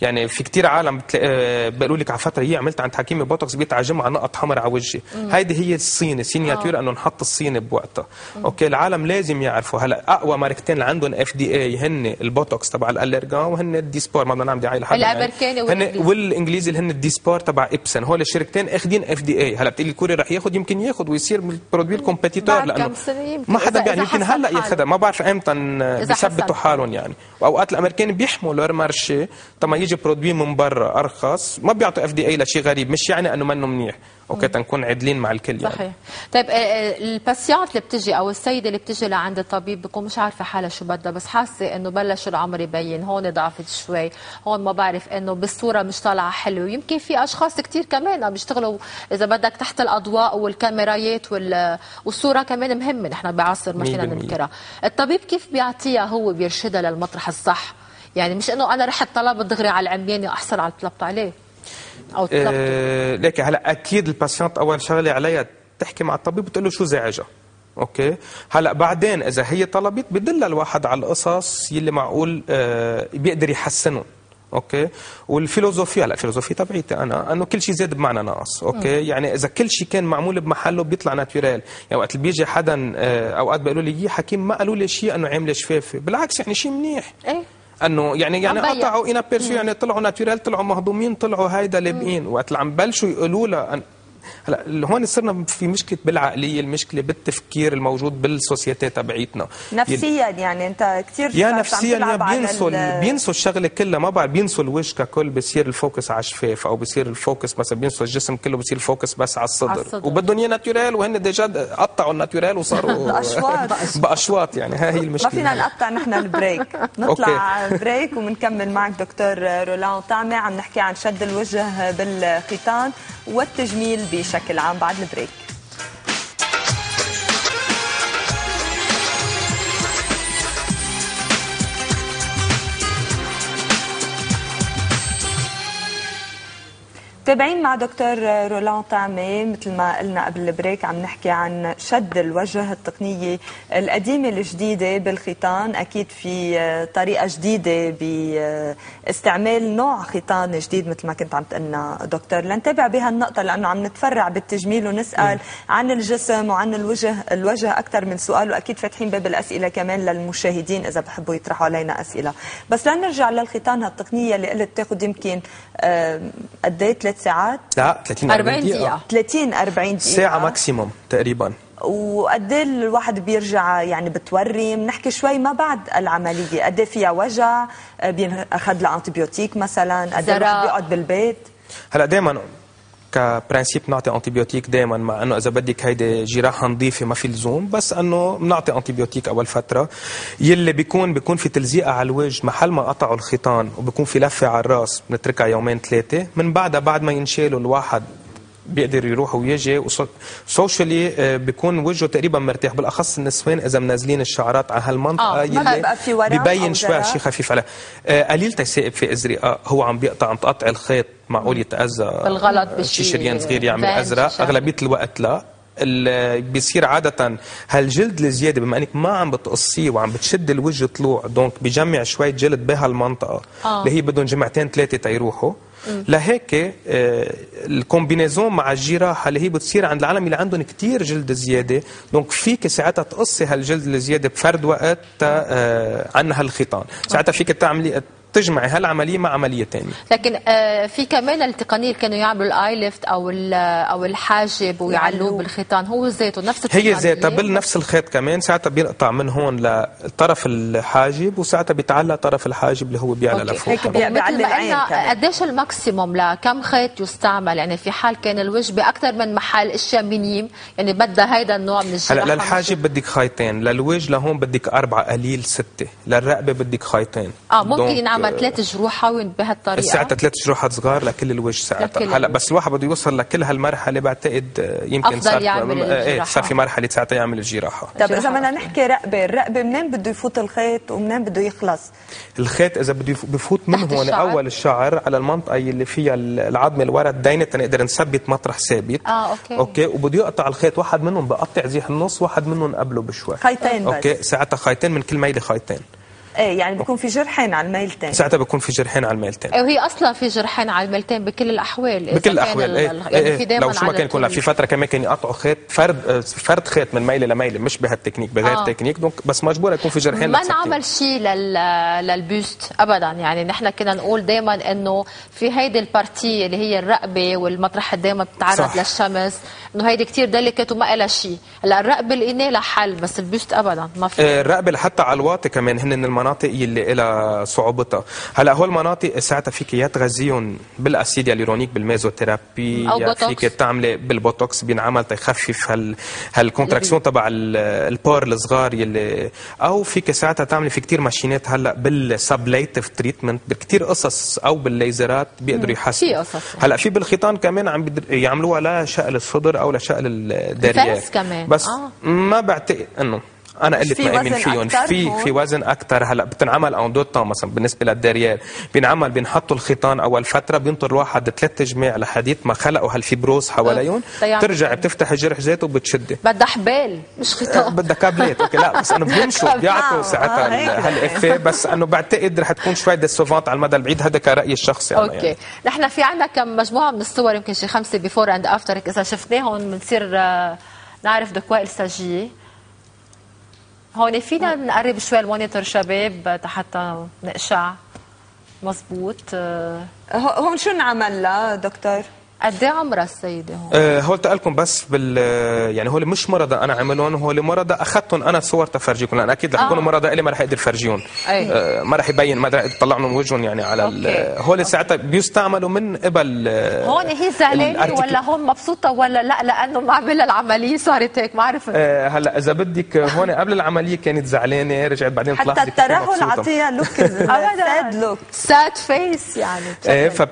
يعني في كتير عالم بيقولوا لك على فتره هي عملت عند حكيمي بوتوكس بيتعجم على نقط حمر على وجهي، هيدي هي الصينه، صينيه طويله انه نحط الصينه بوقتها. اوكي العالم لازم يعرفوا هلا اقوى ماركتين اللي عندهم FDA هن البوتوكس تبع الالرجان وهن الديسبور، ما بدنا نعمل دعايه لحد الامريكاني والانجليزي اللي هن الديسبور تبع ابسن، هول الشركتين اخذين FDA. هلا بتقول لي الكوري رح ياخذ، يمكن ياخذ ويصير برودويل كومبيتيتور لانه ما حدا يعني يمكن هلا ياخذها، ما بعرف امتى بيثبتوا حالهم يعني. واوقات الامريكان بيحموا لور مارشي لما يجي برودوي من برا ارخص، ما بيعطوا FDA لشيء غريب، مش يعني انه منه منيح. اوكي تنكون عدلين مع الكل يعني. صحيح. طيب الباسيانت اللي بتجي او السيده اللي بتجي لعند الطبيب بتكون مش عارفه حالها شو بدها، بس حاسه انه بلش العمر يبين، هون ضعفت شوي، هون ما بعرف، انه بالصوره مش طالعه حلوه، ويمكن في اشخاص كثير كمان عم يشتغلوا اذا بدك تحت الاضواء والكاميرايات والصوره كمان مهمه، نحن بعصر ما فينا ننكرها. الطبيب كيف بيعطيها هو بيرشدها للمطرح الصح؟ يعني مش انه انا رحت طلبت دغري على العمياني واحصل على طلبت عليه او طلبته. ليك هلا اكيد الباسيانت اول شغله عليها تحكي مع الطبيب وتقول له شو زعجها. اوكي هلا بعدين اذا هي طلبت بدل الواحد على القصص يلي معقول بيقدر يحسنهم. اوكي والفيلوزوفيا هلا الفيلوزوفيا تبعيتي انا انه كل شيء زاد بمعنى ناقص. اوكي يعني اذا كل شيء كان معمول بمحله بيطلع ناتورال. يعني وقت بيجي حدا اوقات بيقولوا لي يا حكيم ما قالوا لي شيء انه عامله شفافه، بالعكس يعني شيء منيح. ايه انه يعني قطعوا انا بيرسو يعني طلعوا ناتورال، طلعوا مهضومين، طلعوا هيدا لابقين. وقت اللي عم بلشوا يقولوا لها هلا هون صرنا في مشكله بالعقليه، المشكله بالتفكير الموجود بالسوسيتي تبعيتنا نفسيا. يعني انت كثير يا نفسيا يا بينسوا الشغله كلها، ما بعرف بينسوا الوجه ككل، بصير الفوكس على الشفاف او بصير الفوكس مثلا، بينسوا الجسم كله بصير الفوكس بس على الصدر، وبدهم اياه ناتورال وهن ديجا قطعوا الناتورال وصاروا باشواط. يعني ها هي المشكله، ما فينا نقطع نحن البريك، نطلع بريك وبنكمل معك دكتور رولاند تامه، عم نحكي عن شد الوجه بالختان والتجميل بشكل عام بعد البريك. متابعين مع دكتور رولاند تامه، مثل ما قلنا قبل البريك عم نحكي عن شد الوجه، التقنيه القديمه الجديده بالختان، اكيد في طريقه جديده باستعمال نوع ختان جديد مثل ما كنت عم تقلنا دكتور. لنتابع بهالنقطه لانه عم نتفرع بالتجميل ونسال عن الجسم وعن الوجه اكثر من سؤال، واكيد فاتحين باب الاسئله كمان للمشاهدين اذا بحبوا يطرحوا علينا اسئله. بس لنرجع للختان، هالتقنيه اللي قلت تاخذ يمكن قد ايه، 3 ساعات؟ لا 30 40 دقيقة. 30 40 دقيقة، ساعة ماكسيموم تقريبا. وقد ايه الواحد بيرجع يعني بتورم؟ نحكي شوي ما بعد العملية، قد ايه فيها وجع؟ اخذ لها انتيبيوتيك مثلا؟ قد ايه الواحد بيقعد بالبيت؟ هلا دائما كبرنسيب نعطي انتيبيوتيك دائما، مع انه اذا بدك هيدي جراحه نظيفه ما في لزوم، بس انه بنعطي انتيبيوتيك اول فتره. يلي بيكون في تلزيقه على الوجه محل ما قطعوا الختان وبكون في لفه على الراس، بنتركها 2 3 يوم، من بعدها بعد ما ينشالوا الواحد بيقدر يروح ويجي، وسوشيالي بيكون وجهه تقريبا مرتاح، بالاخص النسوان اذا منازلين الشعرات على هالمنطقه يلي ببين شوي شيء خفيف عليه. قليل تيسائب في ازرقاء، هو عم بيقطع، عم تقطع الخيط معقول يتاذى بالغلط بشي شريان صغير يعمل ازرق، اغلبيه الوقت لا. بيصير عادة هالجلد الزيادة بما انك ما عم بتقصيه وعم بتشد الوجه طلوع، دونك بجمع شوية جلد بهالمنطقة اللي هي بدهم 2 3 جمعة تيروحوا. لهيك الكومبينيزون مع الجراحة اللي هي بتصير عند العالم اللي عندهم كتير جلد زيادة، دونك فيك ساعتها تقصي هالجلد الزيادة بفرد وقت عن هالختان، ساعتها فيك تعملي تجمعي هالعمليه مع عمليه ثانيه. لكن في كمان التقنيه اللي كانوا يعملوا الاي ليفت او الحاجب ويعلوه بالختان، هو ذاته نفس التقنيه، هي ذاتها بنفس الخيط كمان، ساعتها بينقطع من هون لطرف الحاجب وساعتها بيتعلى طرف الحاجب اللي هو بيعلى لفوق. هيك بيعلى العين كمان. قديش الماكسيموم لكم خيط يستعمل؟ يعني في حال كان الوجه باكثر من محل اشياء منيم، يعني بدها هيدا النوع من الجراحه. هلا للحاجب بدك خيطين، للوجه لهون بدك 4 قليل 6، للرقبه بدك خيطين. ممكن عمل 3 جروحات بهالطريقه، ساعتها 3 جروحات صغار لكل الوجه ساعتها. هلا بس الواحد بده يوصل لكل هالمرحله، بعتقد يمكن صار في مرحله ساعتها يعمل الجراحه. طيب اذا بدنا نحكي رقبه، الرقبه منين بده يفوت الخيط ومنين بده يخلص؟ الخيط اذا بده بفوت من هون الشعر، اول الشعر على المنطقه اللي فيها العظمه الورا الداينه تنقدر نثبت مطرح ثابت. اوكي وبده يقطع الخيط، واحد منهم بقطع زي النص، واحد منهم قبله بشوي، خيطين بس. اوكي ساعتها خيطين من كل ميله، خيطين. ايه يعني بيكون في جرحين على الميلتين. ساعتها بيكون في جرحين على الميلتين. وهي اصلا في جرحين على الميلتين بكل الاحوال. بكل الاحوال يعني في دائما لو شو ما كان يكون. لا في فتره كمان كانوا يقطعوا خيط فرد خيط من ميله لميله مش بهالتكنيك بغير تكنيك دونك بس مجبوره يكون في جرحين. ما نعمل شيء للبوست ابدا يعني نحن كنا نقول دائما انه في هيدي البارتي اللي هي الرقبه والمطرح دائما بتتعرض للشمس انه هيدي كثير دلكت وما لها شيء. هلا الرقبه الانيه لها حل بس البوست ابدا ما في. الرقبه حتى على الواطي كمان هن المناطق اللي لها صعوبتها. هلا هو المناطق ساعتها فيك يا تغذيهم بالاسيد اليورونيك بالميزوثيرابي او فيك تعملي بالبوتوكس بينعمل تخفف هالكونتراكسيون تبع البار الصغار اللي او فيك ساعتها تعملي في كثير ماشينات هلا بالسبليتيف تريتمنت بكثير قصص او بالليزرات بيقدروا يحسنوا. هلا في بالخيطان كمان عم يعملوها لشقل الصدر او لشقل الدارير بس ما بعتقد انه انا قلت ما امن فيهم في وزن اكثر. هلا بتنعمل اون دو طون مثلا بالنسبه للدارير بينعمل بينحطوا الخيطان اول فتره بينطر واحد 3 جماع لحديت ما خلقوا هالفيبروز حواليهم بترجع بتفتح الجرح ذاته وبتشدي. بدها حبال مش خيطان بدها كابلات اوكي. لا بس انه بيمشوا بيعطوا ساعتها هالافيه بس انه بعتقد رح تكون شوي ديسوفونت على المدى البعيد. هذا كرايي الشخصي انا يعني. اوكي نحن في عندنا كم مجموعه من الصور يمكن شي 5 بيفور اند افتر اذا شفناهم بنصير نعرف دو كوا الساجي. هون فينا نقرب شوي المونيتور شباب حتى نقشع مضبوط. هون شو نعمل لها دكتور؟ قد ايه عمرها السيده هون؟ هو قلت لكم بس يعني هول مش مرضى انا عاملهم هول مرضى اخذتهم انا صور تفرجيكم لان اكيد رح يكونوا مرضى الي ما رح اقدر فرجيهم. ما رح يبين ما رح يطلعوا من وجههم يعني على هول ساعتها بيستعملوا من قبل. هون هي زعلانه ولا هون مبسوطه ولا لا لانه ما عملها العمليه صارت هيك ما عرفت. هلا اذا بدك هون قبل العمليه كانت زعلانه رجعت بعدين طلعت حتى الترهل عطيها لوك ساد لوك ساد فيس يعني.